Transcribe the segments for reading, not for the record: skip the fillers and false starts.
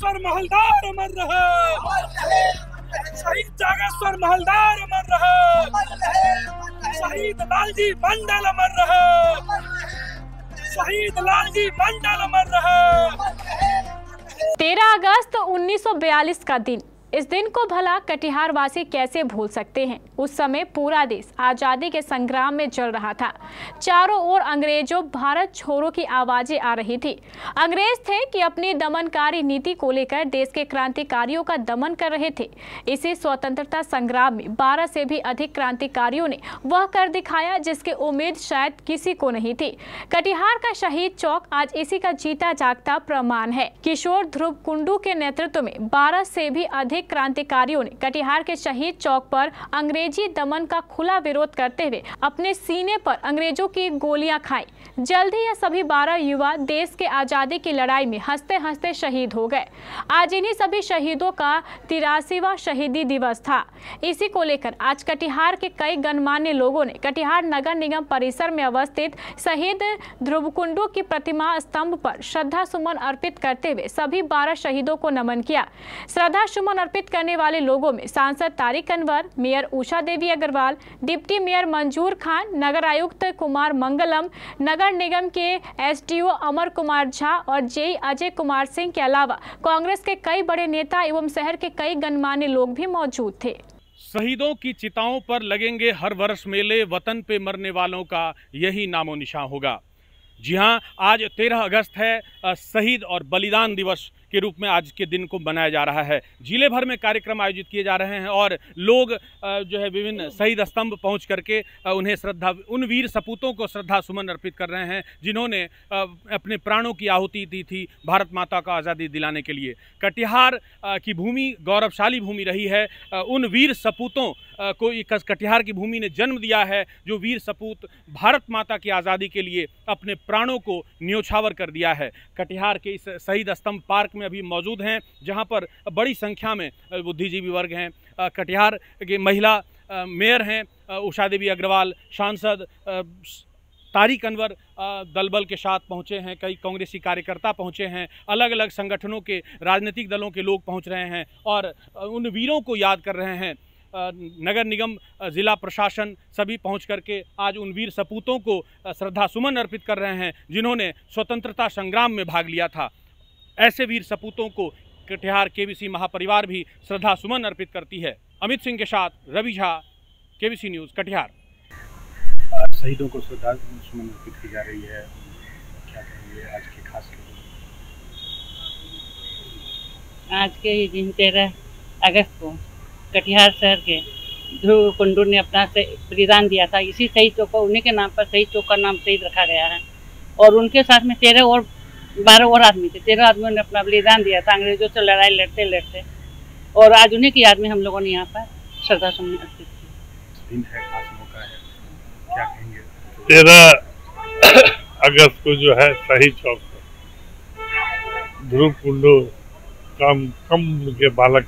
जागेश्वर महलदार अमर रहे, शहीद जागेश्वर महलदार अमर रहे, शहीद लालजी मंडल अमर रहे, शहीद लालजी मंडल अमर रहे। 13 अगस्त 1942 का दिन, इस दिन को भला कटिहार वासी कैसे भूल सकते हैं। उस समय पूरा देश आज़ादी के संग्राम में जल रहा था। चारों ओर अंग्रेजों भारत छोड़ो की आवाज़ें आ रही थी। अंग्रेज थे कि अपनी दमनकारी नीति को लेकर देश के क्रांतिकारियों का दमन कर रहे थे। इसी स्वतंत्रता संग्राम में 12 से भी अधिक क्रांतिकारियों ने वह कर दिखाया जिसकी उम्मीद शायद किसी को नहीं थी। कटिहार का शहीद चौक आज इसी का जीता जागता प्रमाण है। किशोर ध्रुव कुंडू के नेतृत्व में 12 से भी अधिक क्रांतिकारियों ने कटिहार के शहीद चौक पर अंग्रेजी दमन का खुला विरोध करते हुए अपने सीने पर अंग्रेजों की गोलियां खाई। जल्द ही यह सभी 12 युवा देश के आजादी की लड़ाई में हंसते हंसते शहीद हो गए। आज इन्हीं सभी शहीदों का 83वां शहीदी दिवस था। इसी को लेकर आज कटिहार के कई गणमान्य लोगों ने कटिहार नगर निगम परिसर में अवस्थित शहीद ध्रुव कुंडू की प्रतिमा स्तंभ पर श्रद्धा सुमन अर्पित करते हुए सभी 12 शहीदों को नमन किया। श्रद्धा सुमन अर्पित करने वाले लोगों में सांसद Tariq Anwar, mayor Usha Devi Agarwal, deputy mayor Manzoor Khan, नगर आयुक्त कुमार मंगलम, नगर निगम के एसडीओ अमर कुमार झा और जेई अजय कुमार सिंह के अलावा कांग्रेस के कई बड़े नेता एवं शहर के कई गणमान्य लोग भी मौजूद थे। शहीदों की चिताओं पर लगेंगे हर वर्ष मेले, वतन पे मरने वालों का यही नामो निशान होगा। जी हाँ, आज 13 अगस्त है, शहीद और बलिदान दिवस के रूप में आज के दिन को मनाया जा रहा है। जिले भर में कार्यक्रम आयोजित किए जा रहे हैं और लोग जो है विभिन्न शहीद स्तंभ पहुंच करके उन्हें श्रद्धा, उन वीर सपूतों को श्रद्धा सुमन अर्पित कर रहे हैं जिन्होंने अपने प्राणों की आहुति दी थी भारत माता को आज़ादी दिलाने के लिए। कटिहार की भूमि गौरवशाली भूमि रही है। उन वीर सपूतों को कटिहार की भूमि ने जन्म दिया है जो वीर सपूत भारत माता की आज़ादी के लिए अपने प्राणों को न्योछावर कर दिया है। कटिहार के इस शहीद स्तंभ पार्क में अभी मौजूद हैं जहां पर बड़ी संख्या में बुद्धिजीवी वर्ग हैं। कटिहार के महिला मेयर हैं उषा देवी अग्रवाल, सांसद तारिक अनवर दलबल के साथ पहुंचे हैं, कई कांग्रेसी कार्यकर्ता पहुंचे हैं, अलग अलग संगठनों के राजनीतिक दलों के लोग पहुंच रहे हैं और उन वीरों को याद कर रहे हैं। नगर निगम, ज़िला प्रशासन सभी पहुंच करके आज उन वीर सपूतों को श्रद्धा सुमन अर्पित कर रहे हैं जिन्होंने स्वतंत्रता संग्राम में भाग लिया था। ऐसे वीर सपूतों को कटिहार केबीसी महापरिवार भी श्रद्धा सुमन अर्पित करती है। अमित सिंह के साथ रवि झा, केबीसी न्यूज़ कटिहार। शहीदों को श्रद्धा सुमन अर्पित की जा रही है, क्या कहेंगे आज के खास लोग? आज के ही दिन 13 अगस्त को कटिहार शहर के ध्रुव कुंडू ने अपना से बलिदान दिया था। इसी शहीद चौक को उन्हीं के नाम पर शहीद चौक का नाम शहीद रखा गया है और उनके साथ में 12 और आदमी थे। 13 आदमियों ने अपना बलिदान दिया था अंग्रेजों से लड़ाई लड़ते लड़ते और आज उन्हीं की याद में हम लोगों ने यहाँ पर श्रद्धा सुमन अर्पित की। दिन है, खास मौका है, क्या कहेंगे? 13 अगस्त को जो है शहीद चौक ध्रुव कुंडू कम के बालक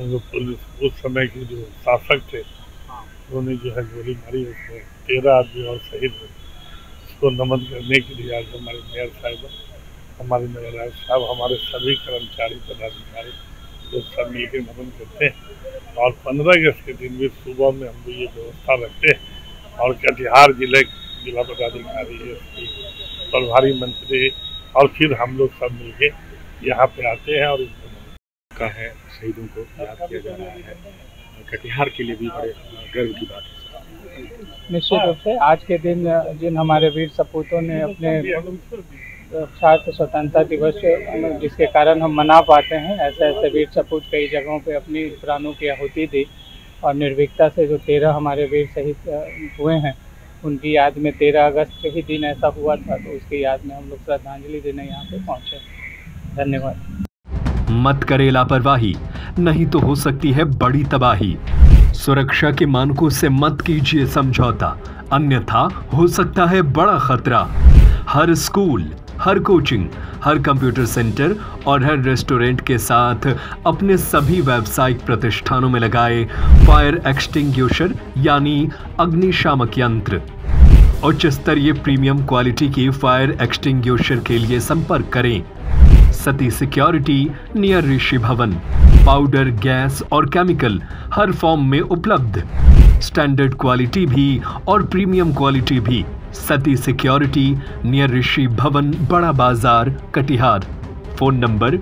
उस समय के जो शासक थे उन्होंने जो है गोली मारी, उसमें 13 आदमी और शहीद हुए। को नमन करने के लिए आज हमारे मेयर साहब, हमारे नगर आयुक्त साहब, हमारे सभी कर्मचारी पदाधिकारी जो सब मिलकर नमन करते हैं और 15 अगस्त के दिन भी सुबह में हम ये व्यवस्था रखते हैं और कटिहार जिले जिला पदाधिकारी, एसपी, प्रभारी मंत्री और फिर हम लोग सब मिलकर यहाँ पे आते हैं और का है शहीदों को याद किया जा रहा है। कटिहार के लिए भी बड़े गर्व की बात है। निश्चित रूप से आज के दिन जिन हमारे वीर सपूतों ने अपने छात्र स्वतंत्रता दिवस जिसके कारण हम मना पाते हैं, ऐसे ऐसे वीर सपूत कई जगहों पे अपनी प्राणों की आहुति दी और निर्भीकता से जो 13 हमारे वीर शहीद हुए हैं उनकी याद में 13 अगस्त के ही दिन ऐसा हुआ था तो उसकी याद में हम लोग श्रद्धांजलि देने यहाँ पे पहुँचे। धन्यवाद। मत करे लापरवाही, नहीं तो हो सकती है बड़ी तबाही। सुरक्षा के मानकों से मत कीजिए समझौता, अन्यथा हो सकता है बड़ा खतरा। हर स्कूल, हर कोचिंग, हर कंप्यूटर सेंटर और हर रेस्टोरेंट के साथ अपने सभी व्यावसायिक प्रतिष्ठानों में लगाए फायर एक्सटिंग्विशर यानी अग्निशामक यंत्र। उच्च स्तरीय प्रीमियम क्वालिटी की फायर एक्सटिंग्विशर के लिए संपर्क करें। Sati security near Rishi Bhawan. Powder, gas और केमिकल हर फॉर्म में उपलब्ध। स्टैंडर्ड क्वालिटी भी और प्रीमियम क्वालिटी भी। सती security near Rishi Bhawan, Bada Bazar, Katihar. Phone number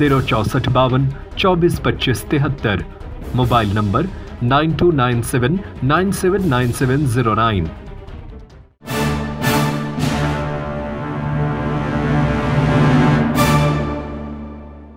06452 242573। Mobile number 9297979709।